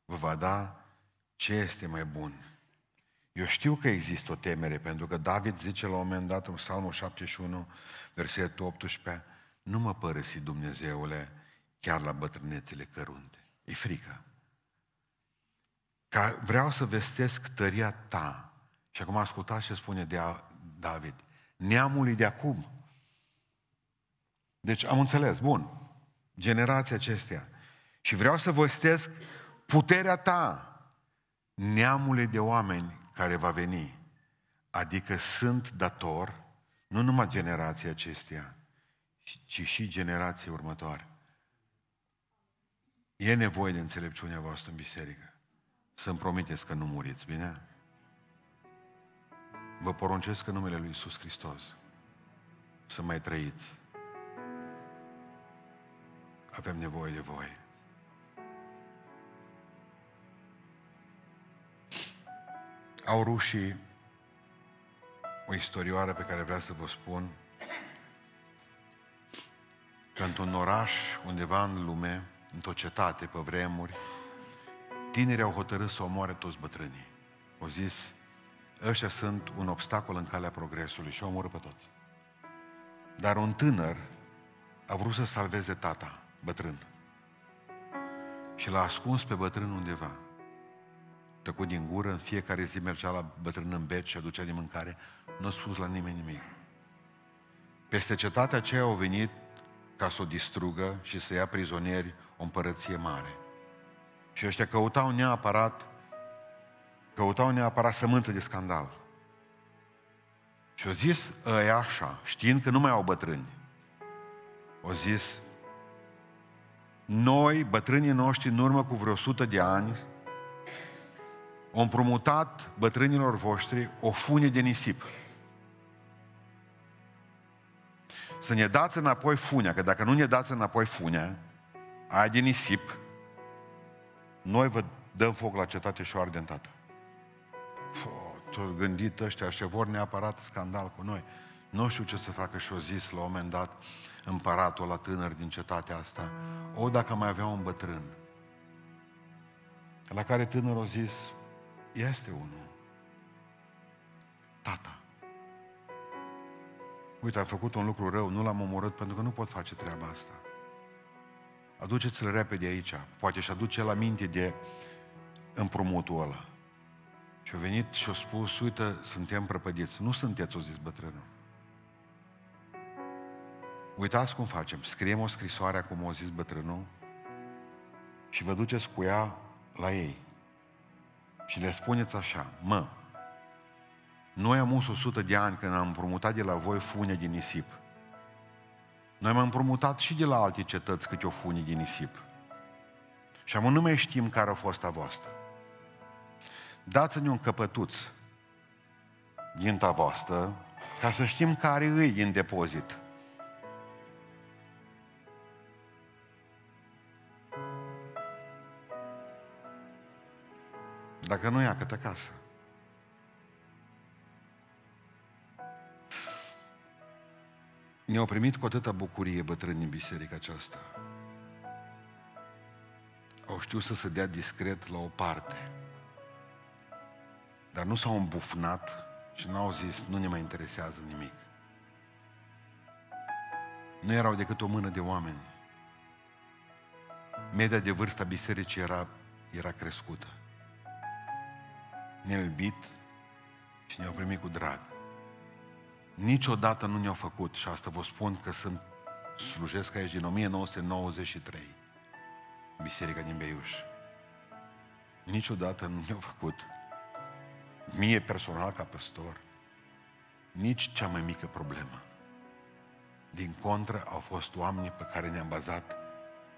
Vă va da ce este mai bun. Eu știu că există o temere, pentru că David zice la un moment dat în Psalmul 71, versetul 18, nu mă părăsi, Dumnezeule, chiar la bătrânețele cărunte. E frică. Că vreau să vestesc tăria ta. Și acum ascultați ce spune David. Neamului de acum. Deci am înțeles, bun. Generația acestea. Și vreau să vestesc puterea ta. Neamului de oameni care va veni. Adică sunt dator, nu numai generația acesteia, ci și generația următoare. E nevoie de înțelepciunea voastră în biserică. Să-mi promiteți că nu muriți, bine? Vă poruncesc în numele Lui Iisus Hristos să mai trăiți. Avem nevoie de voi. Au rușii o istorioară pe care vreau să vă spun că într-un oraș undeva în lume, într-o cetate pe vremuri, tinerii au hotărât să omoare toți bătrânii. Au zis, ăștia sunt un obstacol în calea progresului și au omorât pe toți. Dar un tânăr a vrut să salveze tata, bătrân, și l-a ascuns pe bătrân undeva. Tăcut din gură, în fiecare zi mergea la bătrân în beci și aducea de mâncare, nu a spus la nimeni nimic. Peste cetatea aceea au venit ca să o distrugă și să ia prizonieri o împărăție mare. Și ăștia căutau neapărat sămânță de scandal. Și au zis ăia așa, știind că nu mai au bătrâni, au zis, noi, bătrânii noștri, în urmă cu vreo 100 de ani, au împrumutat bătrânilor voștri o funie de nisip. Să ne dați înapoi funia, că dacă nu ne dați înapoi funia, aia de nisip, noi vă dăm foc la cetate și o ardem tată. Tot gândit ăștia și vor neapărat scandal cu noi. Nu știu ce să facă și-o zis la un moment dat împăratul la tânăr din cetatea asta, o, dacă mai avea un bătrân. La care tânărul a zis, este unul, tata. Uite, a făcut un lucru rău, nu l-am omorât pentru că nu pot face treaba asta. Aduceți-l repede aici, poate și aduce la minte de împrumutul ăla. Și a venit și a spus, uite, suntem prăpădiți. Nu sunteți, o zis bătrânul. Uitați cum facem, scriem o scrisoare, cum o zis bătrânul, și vă duceți cu ea la ei. Și le spuneți așa, mă, noi am 100 de ani când am împrumutat de la voi funie din nisip. Noi am împrumutat și de la alte cetăți câte o funie din nisip. Și am nu mai știm care a fost a voastră. Dați-ne un căpătuț din ta voastră ca să știm care îi în depozit. Dacă nu ia câtă casă. Ne-au primit cu atâta bucurie bătrâni în biserica aceasta. Au știut să se dea discret la o parte. Dar nu s-au îmbufnat și n-au zis, nu ne mai interesează nimic. Nu erau decât o mână de oameni. Media de vârstă a bisericii era crescută. Ne-au iubit și ne-au primit cu drag. Niciodată nu ne-au făcut, și asta vă spun că slujesc aici din 1993, biserica din Beiuș. Niciodată nu ne-au făcut, mie personal ca păstor, nici cea mai mică problemă. Din contră, au fost oameni pe care ne-am bazat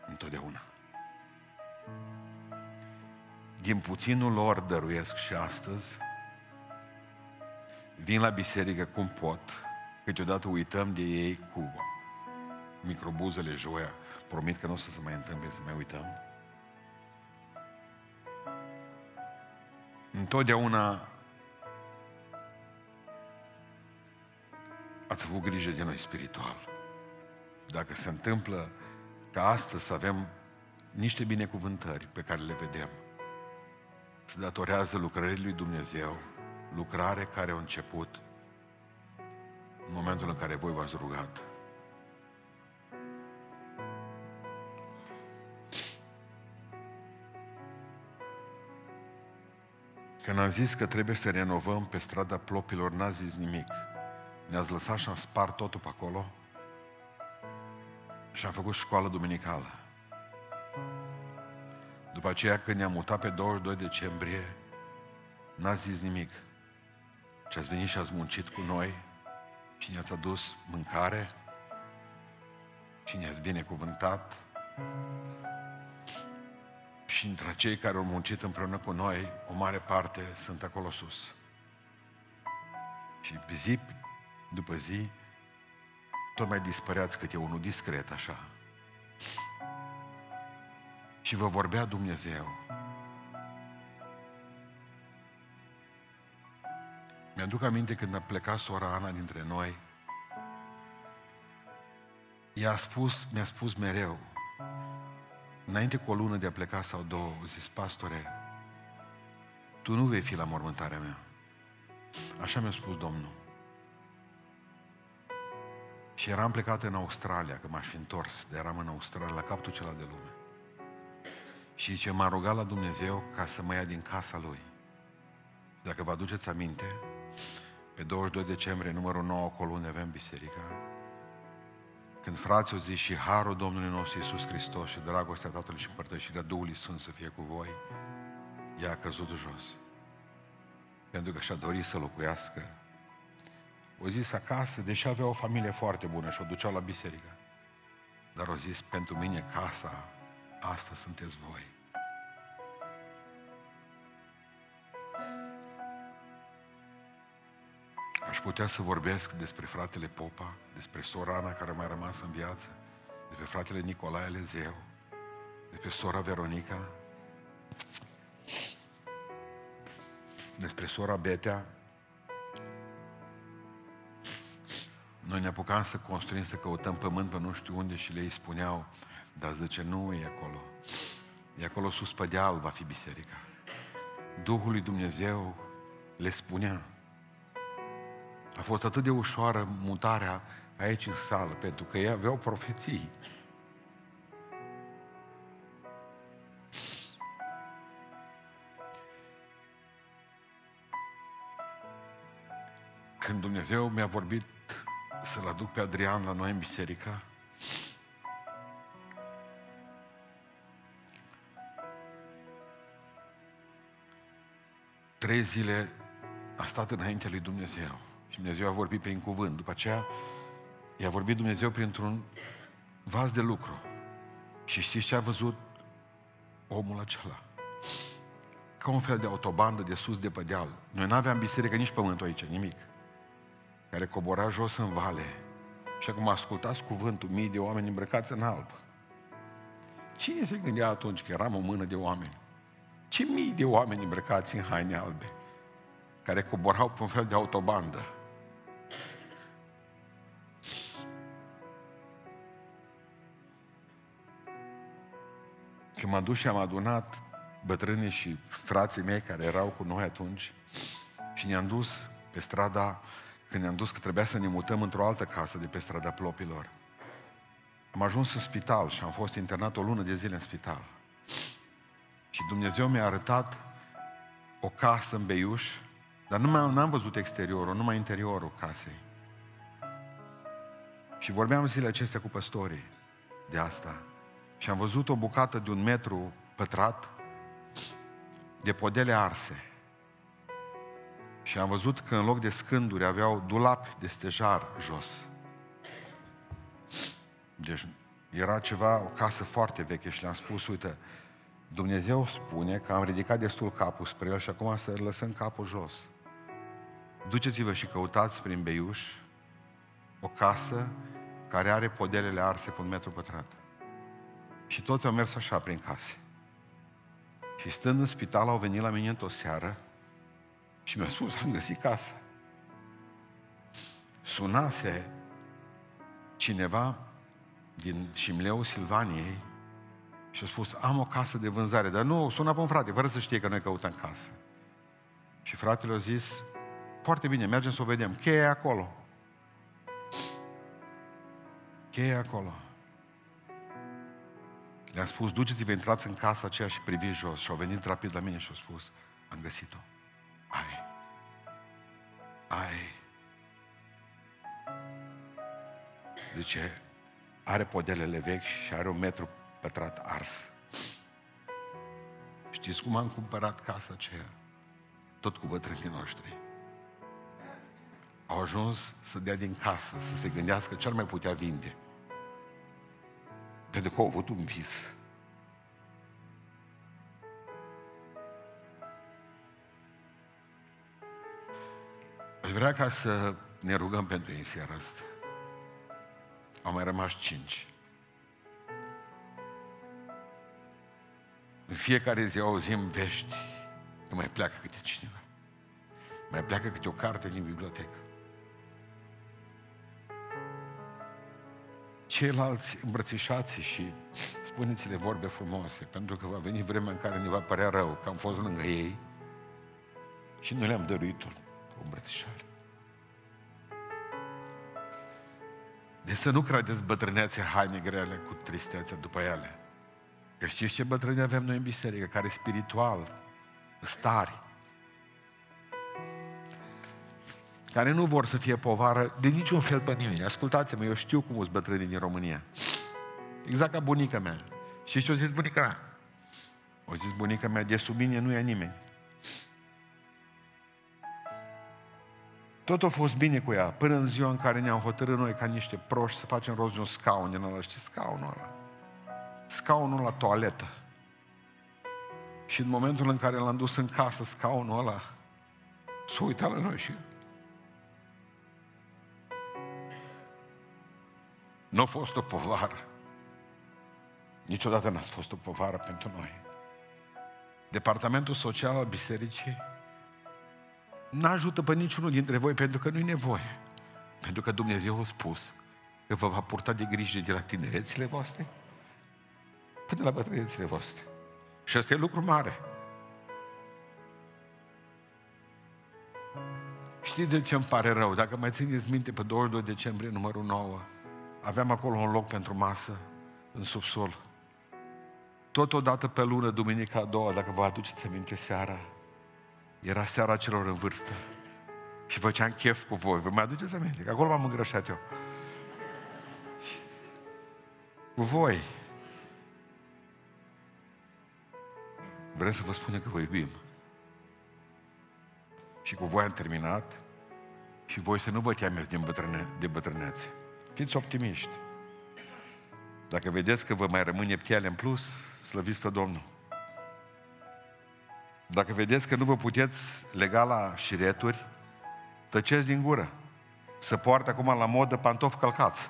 întotdeauna. Din puținul lor dăruiesc și astăzi, vin la biserică cum pot, câteodată uităm de ei cu microbuzele joia, promit că nu o să se mai întâmple să mai uităm. Întotdeauna ați avut grijă de noi spiritual. Dacă se întâmplă ca astăzi să avem niște binecuvântări pe care le vedem, se datorează lucrării lui Dumnezeu, lucrare care a început în momentul în care voi v-ați rugat. Când am zis că trebuie să renovăm pe strada Plopilor, n-ați zis nimic. Ne-ați lăsat și am spart totul pe acolo și am făcut școală duminicală. După aceea, când ne-am mutat pe 22 decembrie, n-ați zis nimic. Și ați venit și ați muncit cu noi și ne-ați adus mâncare și ne-ați binecuvântat. Și între cei care au muncit împreună cu noi, o mare parte sunt acolo sus. Și zi după zi, tot mai dispăreați câte unul discret, așa. Și vă vorbea Dumnezeu. Mi-aduc aminte când a plecat sora Ana dintre noi, mi-a spus mereu, înainte cu o lună de a pleca sau două, a zis, pastore, tu nu vei fi la mormântarea mea. Așa mi-a spus Domnul. Și eram plecat în Australia, că m-aș fi întors, de eram în Australia, la capătul celălalt de lume. Și zice, m-a rugat la Dumnezeu ca să mă ia din casa Lui. Dacă vă aduceți aminte, pe 22 decembrie, numărul 9, acolo unde avem biserica, când frații au zis și harul Domnului nostru Iisus Hristos și dragostea Tatălui și împărtășirea Duhului Sfânt să fie cu voi, ea a căzut jos. Pentru că și-a dorit să locuiască. O zis acasă, deși avea o familie foarte bună și o duceau la biserică. Dar o zis, pentru mine casa asta sunteți voi. Aș putea să vorbesc despre fratele Popa, despre sora Ana care a mai rămas în viață, despre fratele Nicolae Lezeu, despre sora Veronica, despre sora Betea. Noi ne apucam să construim, să căutăm pământ pe nu știu unde și le spuneau, dar zice, nu e acolo. E acolo sus pe deal va fi biserica. Duhul lui Dumnezeu le spunea. A fost atât de ușoară mutarea aici în sală, pentru că ei aveau profeții. Când Dumnezeu mi-a vorbit să-l aduc pe Adrian la noi în biserică, trei zile a stat înaintea lui Dumnezeu. Și Dumnezeu a vorbit prin cuvânt. După aceea i-a vorbit Dumnezeu printr-un vas de lucru. Și știți ce a văzut omul acela? Ca un fel de autobandă de sus de pe deal. Noi n-aveam biserică, nici pământul aici, nimic. Care cobora jos în vale. Și acum ascultați cuvântul, mii de oameni îmbrăcați în alb. Cine se gândea atunci că eram o mână de oameni? Ce mii de oameni îmbrăcați în haine albe, care coborau pe un fel de autobandă. Când m-am dus și am adunat bătrânii și frații mei care erau cu noi atunci și ne-am dus pe strada, când ne-am dus că trebuia să ne mutăm într-o altă casă de pe strada Plopilor. Am ajuns în spital și am fost internat o lună de zile în spital. Și Dumnezeu mi-a arătat o casă în Beiuș, dar n-am văzut exteriorul, numai interiorul casei. Și vorbeam zilele acestea cu păstorii de asta. Și am văzut o bucată de 1 metru pătrat de podele arse. Și am văzut că în loc de scânduri aveau dulapi de stejar jos. Deci era ceva, o casă foarte veche și le-am spus, uite, Dumnezeu spune că am ridicat destul capul spre El și acum să lăsăm capul jos. Duceți-vă și căutați prin Beiuș o casă care are podelele arse pe 1 metru pătrat. Și toți au mers așa prin case. Și stând în spital au venit la mine într-o seară și mi-a spus, am găsit casă. Sunase cineva din Simleu, Silvaniei, și a spus, am o casă de vânzare, dar nu, sună pe un frate, fără să știe că noi căutăm casă. Și fratele a zis, foarte bine, mergem să o vedem, cheia e acolo. Cheia e acolo. Le-am spus, duceți-vă, intrați în casa aceea și priviți jos. Și au venit rapid la mine și au spus, am găsit-o. Ai. Zice, are podelele vechi și are 1 metru pătrat ars. Știți cum am cumpărat casa aceea? Tot cu bătrânii noștri. Au ajuns să dea din casă, să se gândească ce ar mai putea vinde. Pentru că au avut un vis. Aș vrea ca să ne rugăm pentru ei seara asta. Au mai rămas 5. În fiecare zi auzim vești că mai pleacă câte cineva. mai pleacă câte o carte din bibliotecă. Ceilalți îmbrățișați și spuneți-le vorbe frumoase, pentru că va veni vremea în care ne va părea rău că am fost lângă ei și nu le-am dăruit o îmbrățișare. Deci să nu credeți, bătrâneațe, haine grele cu tristețea după ele. Că știți ce bătrâni avem noi în biserică, care spiritual, stari, care nu vor să fie povară de niciun fel pe nimeni. Ascultați-mă, eu știu cum sunt bătrânii din România. Exact ca bunica mea. Știți ce a zis bunica mea? O zis bunica mea, de sub mine nu ia nimeni. Tot a fost bine cu ea, până în ziua în care ne-am hotărât noi ca niște proști să facem rost de un scaun din ăla. Știți scaunul ăla? Scaunul la toaletă. Și în momentul în care l-am dus în casă, scaunul ăla s-a uitat la noi și nu a fost o povară. Niciodată n-a fost o povară pentru noi. Departamentul social al bisericii n-ajută pe niciunul dintre voi, pentru că nu-i nevoie. Pentru că Dumnezeu a spus că vă va purta de grijă de la tinerețile voastre până la bătrânețile voastre. Și asta e lucru mare. Știți de ce îmi pare rău? Dacă mai țineți minte, pe 22 decembrie, numărul 9, aveam acolo un loc pentru masă, în subsol. Totodată pe lună, duminica a doua, dacă vă aduceți aminte seara, era seara celor în vârstă. Și făceam chef cu voi. Vă mai aduceți aminte? Că acolo m-am îngrășat eu. Cu voi. Vreau să vă spun că vă iubim. Și cu voi am terminat. Și voi să nu vă temeți de bătrâneți. Fiți optimiști. Dacă vedeți că vă mai rămâne ptiale în plus, slăviți pe Domnul. Dacă vedeți că nu vă puteți lega la șireturi, tăceți din gură. Se poartă acum la modă pantofi călcați.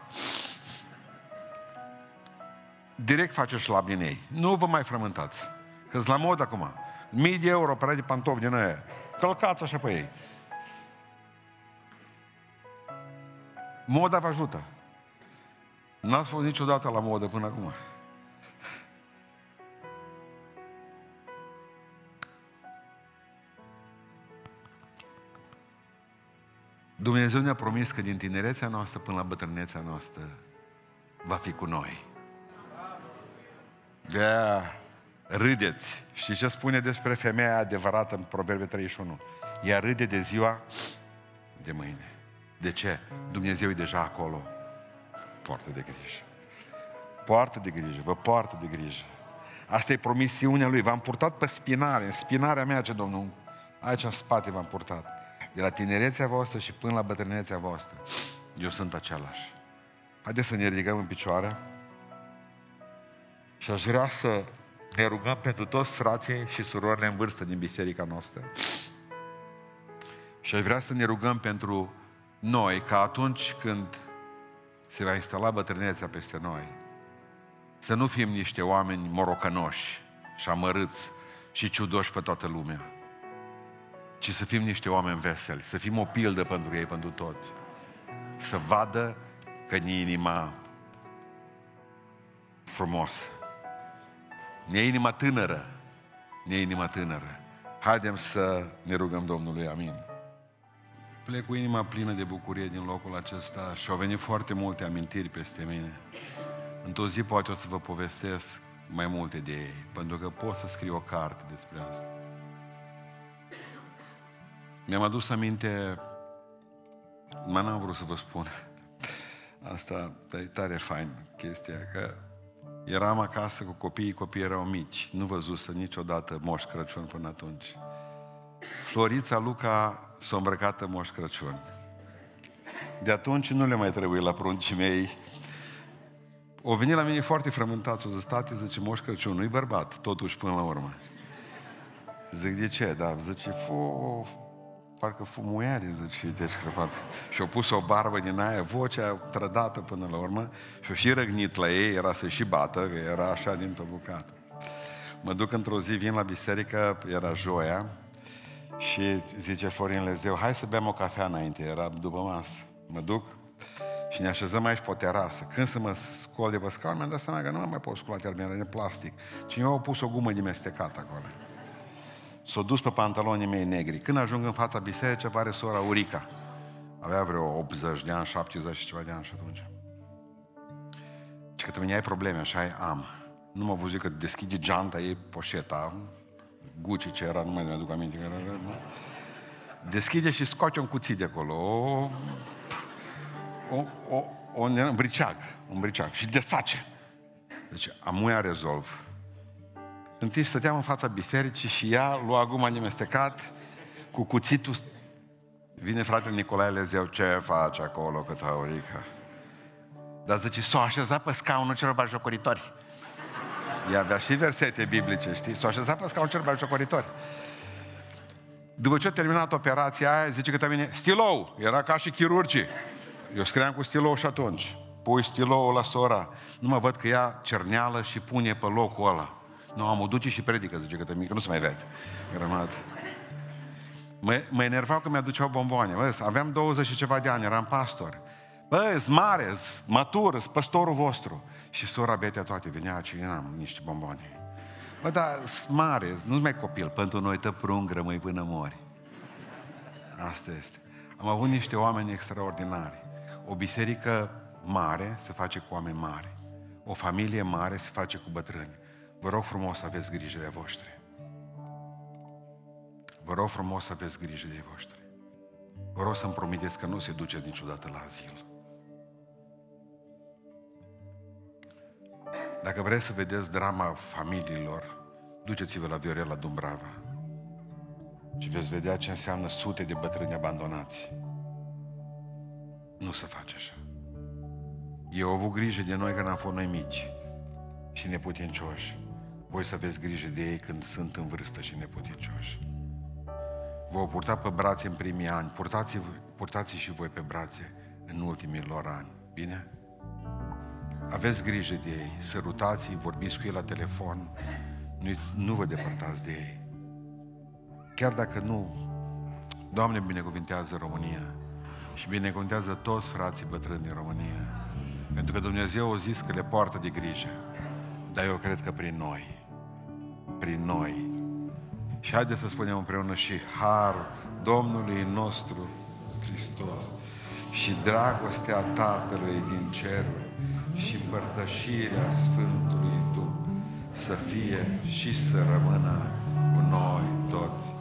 Direct faceți șlab din ei. Nu vă mai frământați. Că-s la modă acum. 1000 de euro pe de pantofi din aia. Călcați așa pe ei. Moda vă ajută. N-ați fost niciodată la modă până acum. Dumnezeu ne-a promis că din tinerețea noastră până la bătrânețea noastră va fi cu noi. De-aia râdeți. Știți ce spune despre femeia adevărată în Proverbe 31? Ea râde de ziua de mâine. De ce? Dumnezeu e deja acolo. Poartă de grijă. Poartă de grijă, vă poartă de grijă. Asta e promisiunea Lui. V-am purtat pe spinare, în spinarea mea, ce Domnul, aici în spate v-am purtat. De la tinerețea voastră și până la bătrânețea voastră, eu sunt același. Haideți să ne ridicăm în picioare și aș vrea să ne rugăm pentru toți frații și surorile în vârstă din biserica noastră. Și aș vrea să ne rugăm pentru noi, ca atunci când se va instala bătrânețea peste noi, să nu fim niște oameni morocănoși și amărâți și ciudoși pe toată lumea, ci să fim niște oameni veseli, să fim o pildă pentru ei, pentru toți. Să vadă că ne e inima frumoasă. Ne e inima tânără. Ne e inima tânără. Haidem să ne rugăm Domnului. Amin. Plec cu inima plină de bucurie din locul acesta și au venit foarte multe amintiri peste mine. Într-o zi poate o să vă povestesc mai multe de ei, pentru că pot să scriu o carte despre asta. Mi-am adus aminte, mă n-am vrut să vă spun, asta e tare fain chestia, că eram acasă cu copiii, copiii erau mici, nu văzusă niciodată Moș Crăciun până atunci. Florița Luca s-a îmbrăcat în Moș Crăciun. De atunci nu le mai trebuie la pruncii mei. O venit la mine foarte frământat, o zis, tati, zice, Moș Crăciun, nu-i bărbat, totuși până la urmă. Zic, de ce? Da, zice, parcă fumuiare, zice, deci crăpat. Și-a pus o barbă din aia, vocea trădată până la urmă, și-a și răgnit la ei, era să și bată, că era așa dintr-o bucată. Mă duc într-o zi, vin la biserică, era joia, Și zice Florin Lezeu, hai să beam o cafea înainte, era după masă. Mă duc și ne așezăm aici pe o terasă. Când să mă scol de pe scaun, mi-am dat seama că nu mai pot scula termenele de plastic. Cineva a pus o gumă de mestecat acolo. S-a dus pe pantalonii mei negri. Când ajung în fața bisericii, apare sora Urica. Avea vreo 80 de ani, 70 și ceva de ani și atunci. Și că tăi ai probleme, așa am. Nu m-a văzut că deschide geanta ei, poșeta, Gucci ce era, nu mai mi-aduc aminte că era. Deschide și scoate un cuțit de acolo, un briceag și desface. Deci amuia rezolv. Întâi stăteam în fața bisericii și ea lua guma nemestecat cu cuțitul. Vine fratele Nicolae Lezeu, ce faci acolo cât Aurica? Dar zice, s-o așeza pe scaunul celor batjocoritori. Ea avea și versete biblice, știi? S-o așeza pe scaunul celor batjocoritori. După ce a terminat operația aia, zice către mine, stilou! Era ca și chirurgii. Eu scriam cu stilou și atunci. Pui stiloul la sora. Nu mă văd că ea cerneală și pune pe locul ăla. Nu, am o duce și predică, zice către mine, că nu se mai vede. Grămadă. Mă enervau că mi-aduceau bomboane. Bă, aveam 20 și ceva de ani, eram pastor. Bă, îs mare, îs matur, îs păstorul vostru. Și sora Betea toate venea și n-am niște bomboane. Bă, dar îs mare, nu-s mai copil. Pentru noi tă prung, rămâi până mori. Asta este. Am avut niște oameni extraordinari. O biserică mare se face cu oameni mari. O familie mare se face cu bătrâni. Vă rog frumos să aveți grijă de voștri. Vă rog frumos să aveți grijă de ei voștri. Vă rog să-mi promiteți că nu se duceți niciodată la azil. Dacă vreți să vedeți drama familiilor, duceți-vă la Viorela Dumbrava și veți vedea ce înseamnă sute de bătrâni abandonați. Nu se face așa. Eu au avut grijă de noi când am fost noi mici și neputincioși. Voi să aveți grijă de ei când sunt în vârstă și neputincioși. Vă purta pe brațe în primii ani, purtați și voi pe brațe în ultimii lor ani, bine? Aveți grijă de ei, sărutați-i, vorbiți cu ei la telefon, nu vă depărtați de ei. Chiar dacă nu, Doamne binecuvintează România și binecuvintează toți frații bătrâni din România, pentru că Dumnezeu a zis că le poartă de grijă, dar eu cred că prin noi, și haideți să spunem împreună și harul Domnului nostru Hristos și dragostea Tatălui din ceruri și împărtășirea Sfântului Duh să fie și să rămână cu noi toți.